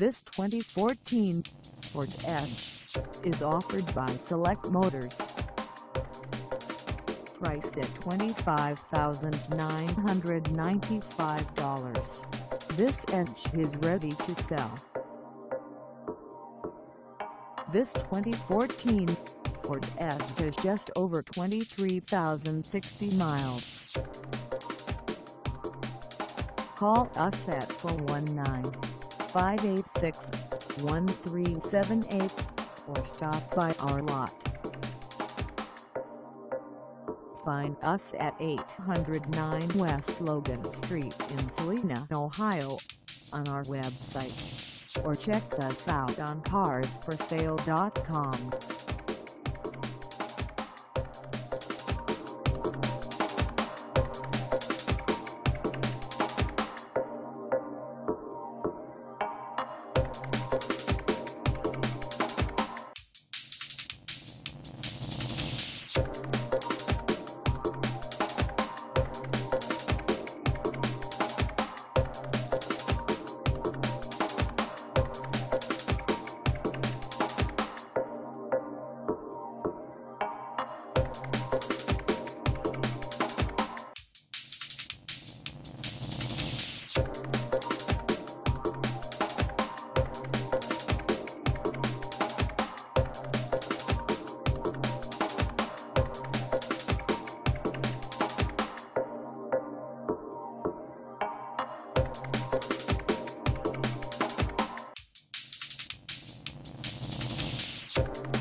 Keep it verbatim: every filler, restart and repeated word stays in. This twenty fourteen Ford Edge is offered by Select Motors. Priced at twenty-five thousand nine hundred ninety-five dollars, this Edge is ready to sell. This twenty fourteen Ford Edge has just over twenty-three thousand sixty miles. Call us at four one nine, five eight six, one three seven eight or stop by our lot. Find us at eight hundred nine West Logan Street in Celina, Ohio, on our website, or check us out on cars for sale dot com. We'll be right back.